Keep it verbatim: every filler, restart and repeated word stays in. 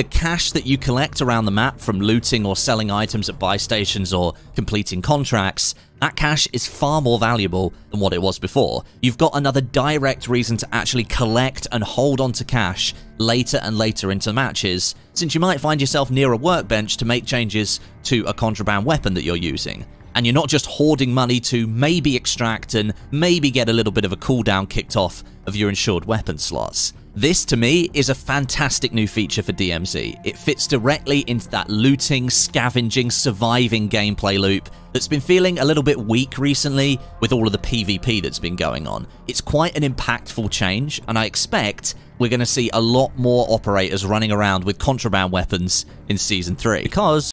the cash that you collect around the map from looting or selling items at buy stations or completing contracts, that cash is far more valuable than what it was before. You've got another direct reason to actually collect and hold on to cash later and later into matches, since you might find yourself near a workbench to make changes to a contraband weapon that you're using. And you're not just hoarding money to maybe extract and maybe get a little bit of a cooldown kicked off of your insured weapon slots. This, to me, is a fantastic new feature for D M Z. It fits directly into that looting, scavenging, surviving gameplay loop that's been feeling a little bit weak recently with all of the PvP that's been going on. It's quite an impactful change, and I expect we're going to see a lot more operators running around with contraband weapons in Season three, because